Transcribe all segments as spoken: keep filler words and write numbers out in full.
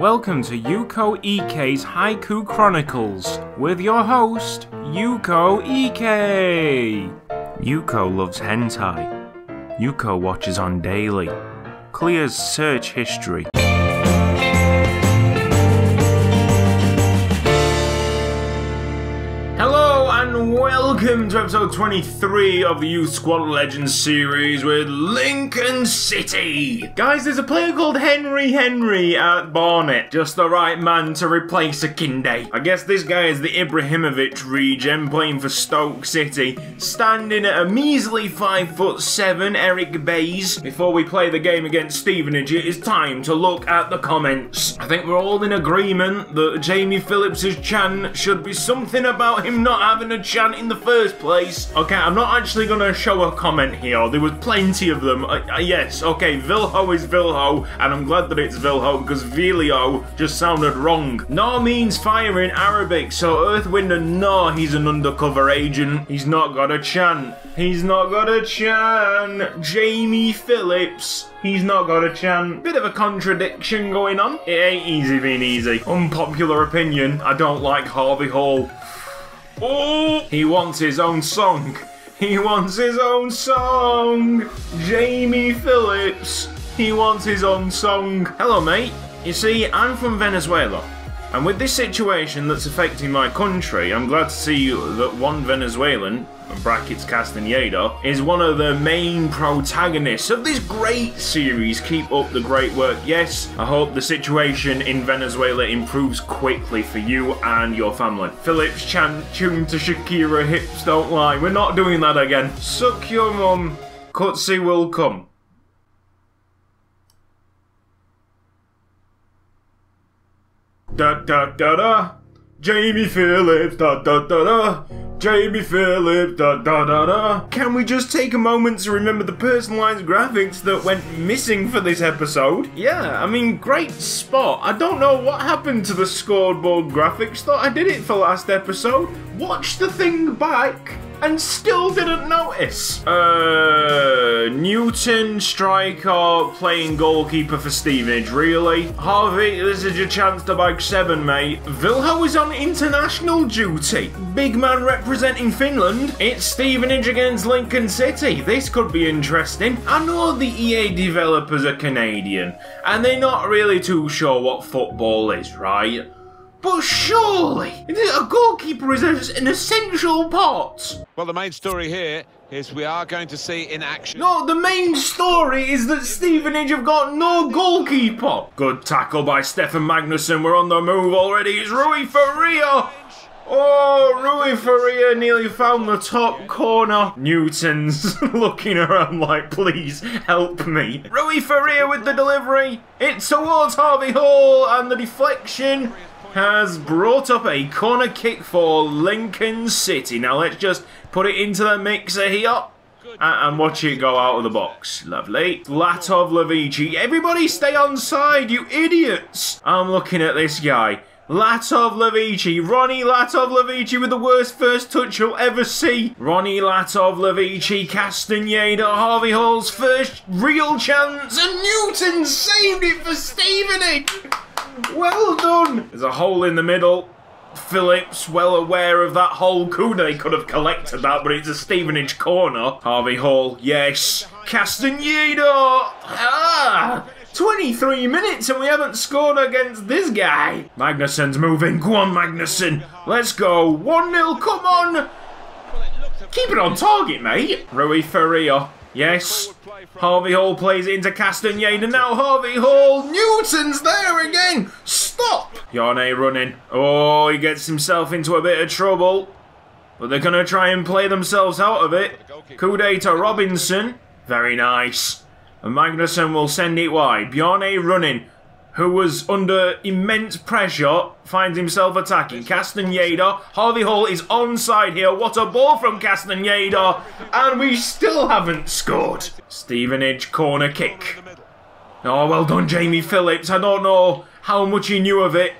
Welcome to Yuko Ikei's Haiku Chronicles, with your host, Yuko Ikei! Yuko loves hentai. Yuko watches on daily. Clears search history. Hello and welcome to episode twenty-three of the Youth Squad Legends series with Lincoln City! Guys, there's a player called Henry Henry at Barnet. Just the right man to replace Akinde. I guess this guy is the Ibrahimovic regen playing for Stoke City, standing at a measly five foot seven Eric Bays. Before we play the game against Stevenage, it is time to look at the comments. I think we're all in agreement that Jamie Phillips' chant should be something about him not having a chant in the first place. Okay, I'm not actually gonna show a comment here. There was plenty of them. Uh, uh, yes, okay, Vilho is Vilho, and I'm glad that it's Vilho because Vilio just sounded wrong. Nor means fire in Arabic, so Earth, Wind and Nor, he's an undercover agent. He's not got a chant. He's not got a chant. Jamie Phillips. He's not got a chance. Bit of a contradiction going on. It ain't easy being easy. Unpopular opinion. I don't like Harvey Hall. Oh! He wants his own song. He wants his own song. Jamie Phillips. He wants his own song. Hello, mate. You see, I'm from Venezuela. And with this situation that's affecting my country, I'm glad to see that one Venezuelan, brackets Castaneda, is one of the main protagonists of this great series. Keep up the great work. Yes, I hope the situation in Venezuela improves quickly for you and your family. Phillips chant tuned to Shakira, hips don't lie. We're not doing that again. Suck your mum. Kutsi will come. Da da da da, Jamie Phillips, da da da da, Jamie Phillips, da da da da. Can we just take a moment to remember the personalised graphics that went missing for this episode? Yeah, I mean, great spot. I don't know what happened to the scoreboard graphics. Thought I did it for last episode. Watch the thing back and still didn't notice. Uh, Newton, striker, playing goalkeeper for Stevenage, really? Harvey, this is your chance to bag seven, mate. Vilho is on international duty. Big man representing Finland. It's Stevenage against Lincoln City. This could be interesting. I know the E A developers are Canadian, and they're not really too sure what football is, right? But surely, a goalkeeper is an essential part. Well, the main story here is we are going to see in action. No, the main story is that Stevenage have got no goalkeeper. Good tackle by Stefan Magnusson. We're on the move already. It's Rui Faria. Oh, Rui Faria nearly found the top corner. Newton's looking around like, please help me. Rui Faria with the delivery. It's towards Harvey Hall and the deflection has brought up a corner kick for Lincoln City. Now let's just put it into the mixer here and watch it go out of the box. Lovely. Zlatko Levici. Everybody stay on side, you idiots. I'm looking at this guy. Zlatko Levici. Ronnie Zlatko Levici with the worst first touch you'll ever see. Ronnie Zlatko Levici. Castaneda. Harvey Hall's first real chance. And Newton saved it for Stevenage. Well done! There's a hole in the middle. Phillips, well aware of that hole. Kude could have collected that, but it's a Stevenage corner. Harvey Hall, yes. Castaneda! Ah! twenty-three minutes and we haven't scored against this guy. Magnusson's moving. Go on, Magnusson. Let's go. one nil, come on! Keep it on target, mate. Rui Faria. Yes, Harvey Hall plays into Castaneda, now Harvey Hall, Newton's there again, stop! Yane running, oh, he gets himself into a bit of trouble, but they're going to try and play themselves out of it. Kude to Robinson, very nice, and Magnusson will send it wide. Bjarne running, who was under immense pressure, finds himself attacking. Castaneda, Harvey Hall is onside here. What a ball from Castaneda, and we still haven't scored. Stevenage corner kick. Oh, well done, Jamie Phillips. I don't know how much he knew of it.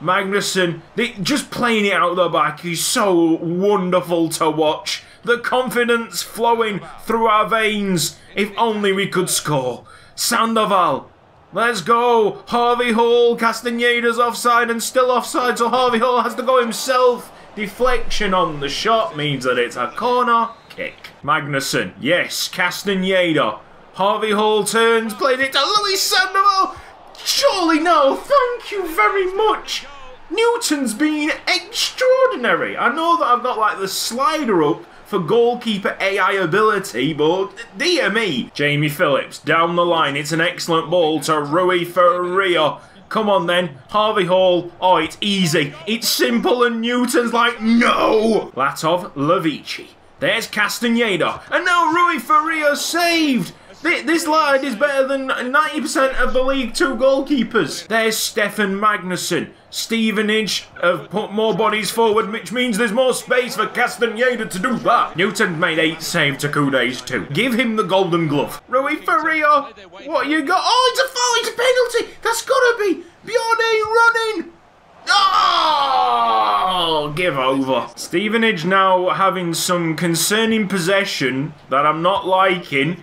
Magnusson, they, just playing it out the back. He's so wonderful to watch. The confidence flowing through our veins. If only we could score. Sandoval. Let's go! Harvey Hall, Castaneda's offside and still offside, so Harvey Hall has to go himself. Deflection on the shot means that it's a corner kick. Magnussen, yes, Castaneda. Harvey Hall turns, played it to Luis Sandoval. Surely no, thank you very much. Newton's been extraordinary. I know that I've got like the slider up for goalkeeper A I ability, but dear me. Jamie Phillips, down the line, it's an excellent ball to Rui Faria. Come on then, Harvey Hall, oh it's easy, it's simple and Newton's like, no! Latov Levici, there's Castaneda, and now Rui Faria saved! This lad is better than ninety percent of the League two goalkeepers. There's Stefan Magnusson. Stevenage have put more bodies forward, which means there's more space for Castaneda to do that. Newton made eight save to Kude's two. Give him the golden glove. Rui Faria, what you got? Oh, it's a foul, it's a penalty. That's gotta be Bjorn running. Oh, give over. Stevenage now having some concerning possession that I'm not liking.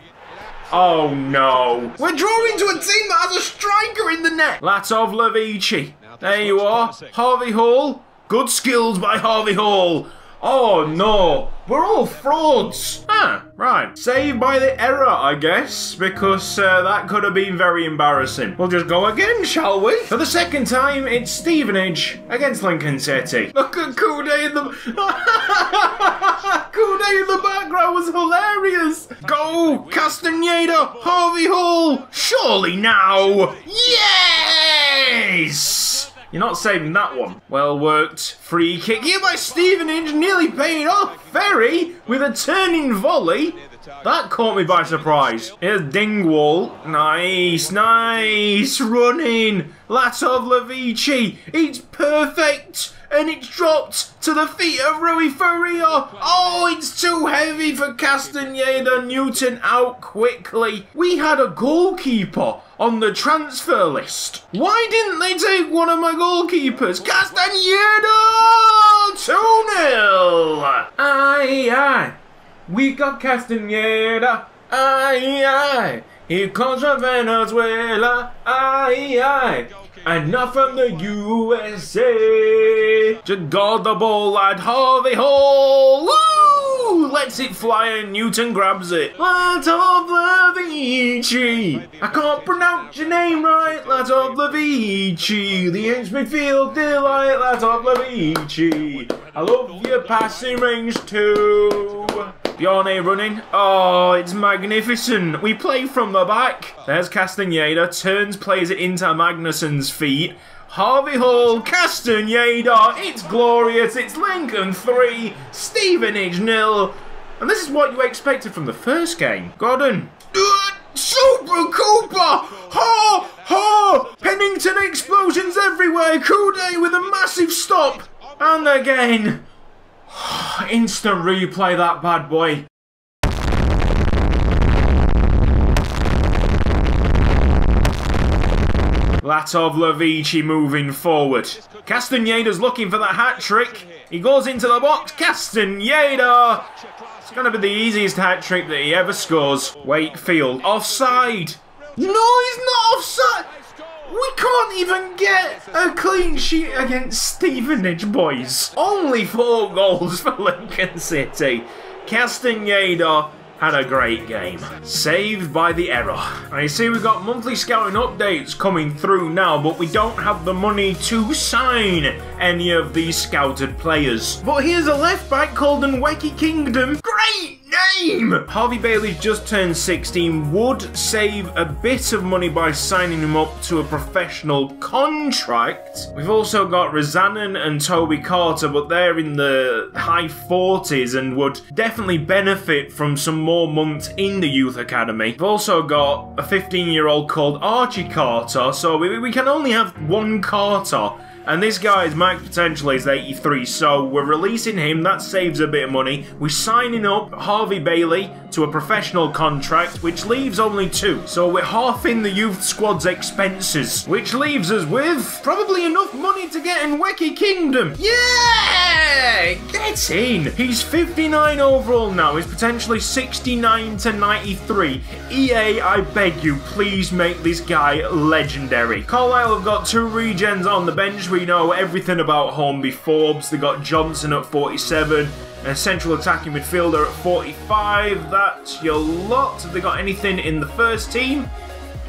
Oh no. We're drawing to a team that has a striker in the net. Latov Levici. There you are. Harvey Hall. Good skills by Harvey Hall. Oh no. We're all frauds. Ah, right. Saved by the error, I guess, because uh, that could have been very embarrassing. We'll just go again, shall we? For the second time, it's Stevenage against Lincoln City. Look at Kude in the... Kude in the background was hilarious! Go! Castaneda! Harvey Hall! Surely now! Yes! You're not saving that one. Well worked. Free kick here by Stevenage, nearly paid off. Ferry with a turning volley. That caught me by surprise. Here's Dingwall. Nice, nice running. Latov Levici. It's perfect. And it's dropped to the feet of Rui Faria. Oh, it's too heavy for Castaneda. Newton out quickly. We had a goalkeeper on the transfer list. Why didn't they take one of my goalkeepers? Castaneda! two nil! Aye, aye. We got Castaneda. Aye, aye. Here comes from Venezuela. Aye, aye. And not from the U S A. Just guard the ball, lad. Harvey Hall. Woo! Lets it fly and Newton grabs it. Latov Levici. I can't pronounce your name right. Latov Levici. The ex-midfield delight. Latov Levici. I love your passing range too. Bjarne running. Oh, it's magnificent. We play from the back. There's Castaneda. Turns, plays it into Magnusson's feet. Harvey Hall, Castaneda. It's glorious. It's Lincoln three, Stevenage nil. And this is what you expected from the first game. Gordon. Super Cooper! Ha! Ha! Pennington explosions everywhere. Kude with a massive stop. And again. Instant replay, that bad boy. Latov Levici moving forward. Castaneda's looking for the hat-trick. He goes into the box. Castaneda! It's going to be the easiest hat-trick that he ever scores. Wakefield. Offside. No, he's not offside. We can't even get a clean sheet against Stevenage, boys. Only four goals for Lincoln City. Castaneda had a great game. Saved by the error. And you see we've got monthly scouting updates coming through now, but we don't have the money to sign any of these scouted players. But here's a left-back called Nweke Kingdom. Great! Name! Harvey Bailey's just turned sixteen, would save a bit of money by signing him up to a professional contract. We've also got Rosanen and Toby Carter, but they're in the high forties and would definitely benefit from some more months in the youth academy. We've also got a fifteen year old called Archie Carter, so we, we can only have one Carter. And this guy's max potential is eighty-three, so we're releasing him. That saves a bit of money. We're signing up Harvey Bailey. to a professional contract, which leaves only two. So we're half in the youth squad's expenses, which leaves us with probably enough money to get in Wacky Kingdom. Yeah! Get in! He's fifty-nine overall now. He's potentially sixty-nine to ninety-three. E A, I beg you, please make this guy legendary. Carlisle have got two regens on the bench. We know everything about Hornby Forbes. They got Johnson at forty-seven. A central attacking midfielder at forty-five, that's your lot. Have they got anything in the first team?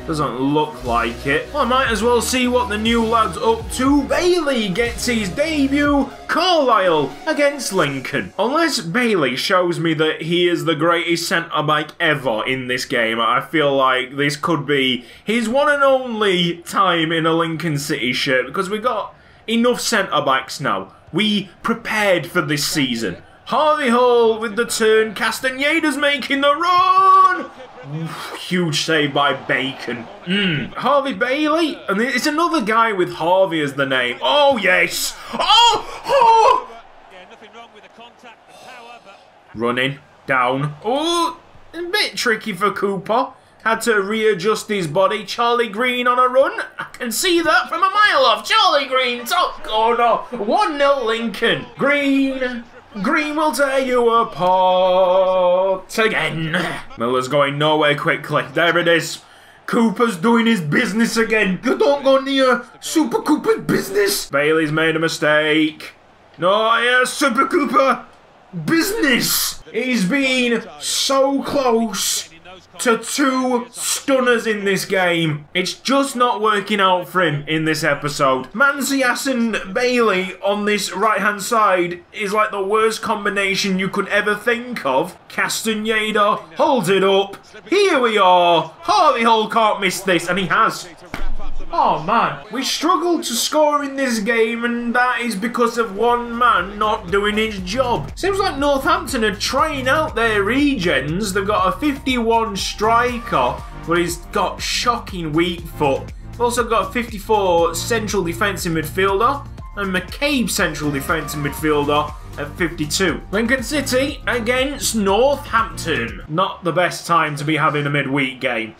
Doesn't look like it. Well, I might as well see what the new lad's up to. Bailey gets his debut. Carlisle against Lincoln. Unless Bailey shows me that he is the greatest centre-back ever in this game, I feel like this could be his one and only time in a Lincoln City shirt, because we've got enough centre-backs now. We prepared for this season. Harvey Hall with the turn, Castaneda's making the run! Huge save by Bacon. Mm. Harvey Bailey, and it's another guy with Harvey as the name. Oh yes! Oh! Oh! Yeah, nothing wrong with the contact and power, but... Running, down, oh! A bit tricky for Cooper. Had to readjust his body. Charlie Green on a run. I can see that from a mile off. Charlie Green, top corner. one nil Lincoln. Green... Green will tear you apart again. Miller's going nowhere quickly. There it is. Cooper's doing his business again. You don't go near Super Cooper's business. Bailey's made a mistake. No, yeah, Super Cooper business. He's been so close to two stunners in this game. It's just not working out for him in this episode. Mansiassen Bailey on this right-hand side is like the worst combination you could ever think of. Castaneda holds it up. Here we are. Harvey Hall can't miss this, and he has. Oh man, we struggled to score in this game, and that is because of one man not doing his job. Seems like Northampton are trying out their regens. They've got a fifty-one striker, but he's got shocking weak foot. They've also got a fifty-four central defensive midfielder, and McCabe central defensive midfielder at fifty-two. Lincoln City against Northampton. Not the best time to be having a midweek game.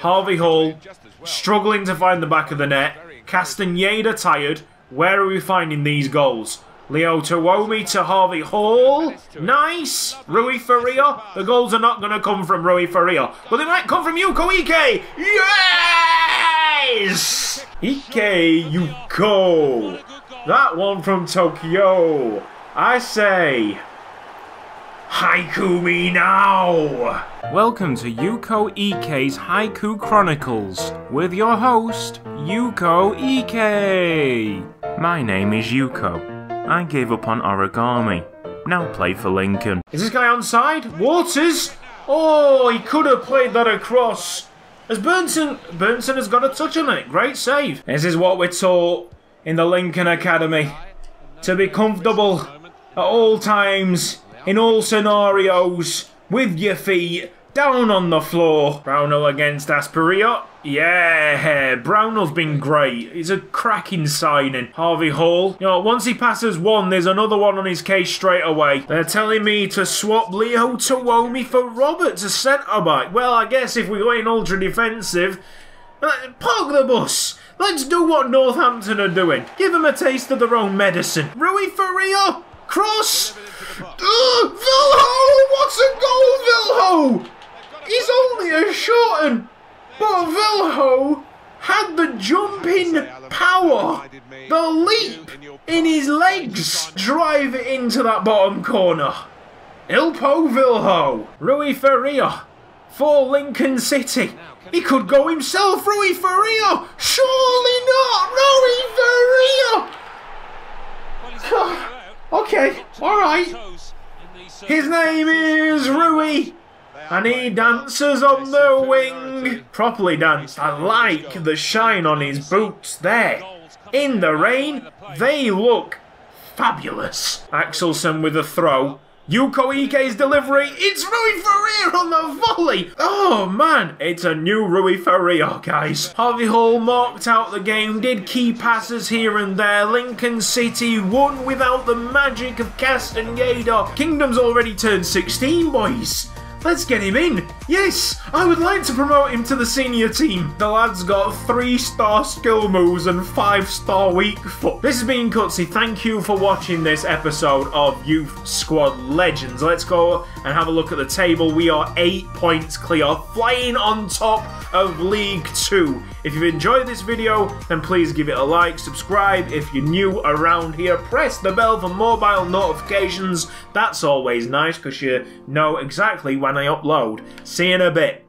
Harvey Hall struggling to find the back of the net. Castaneda tired. Where are we finding these goals? Leo Tuomi to Harvey Hall. Nice. Rui Faria. The goals are not going to come from Rui Faria, but they might come from Yuko Ike. Yes! Ike Yuko. That one from Tokyo. I say... Haiku me now! Welcome to Yuko Ike's Haiku Chronicles, with your host, Yuko Ike! My name is Yuko. I gave up on origami. Now play for Lincoln. Is this guy onside? Waters? Oh, he could have played that across. As Burnson... Burnson has got a touch on it. Great save. This is what we're taught in the Lincoln Academy. To be comfortable at all times, in all scenarios, with your feet down on the floor. Brownell against Asperia. Yeah, Brownell's been great. He's a cracking signing. Harvey Hall. You know, once he passes one, there's another one on his case straight away. They're telling me to swap Leo Tuomi for Roberts, a centre-back. Well, I guess if we're going ultra-defensive, park the bus. Let's do what Northampton are doing. Give them a taste of their own medicine. Rui Faria. Cross! Ugh, Vilho! What's a goal, Vilho? He's only a shorten, but Vilho had the jumping power, the leap in his legs. Drive it into that bottom corner. Ilpo Vilho. Rui Faria for Lincoln City. He could go himself. Rui Faria! Surely not! Rui Faria! Okay, alright. His name is Rui, and he dances on the wing. Properly danced. I like the shine on his boots there. In the rain, they look fabulous. Axelson with a throw. Yuko Ike's delivery, it's Rui Faria on the volley! Oh man, it's a new Rui Faria, guys. Harvey Hall marked out the game, did key passes here and there. Lincoln City won without the magic of Castaneda. Kingdom's already turned sixteen, boys. Let's get him in! Yes! I would like to promote him to the senior team. The lad's got three star skill moves and five star weak foot. This has been Cutsy. Thank you for watching this episode of Youth Squad Legends. Let's go and have a look at the table. We are eight points clear, flying on top of League two. If you've enjoyed this video, then please give it a like, subscribe if you're new around here, press the bell for mobile notifications. That's always nice because you know exactly when I upload. See you in a bit.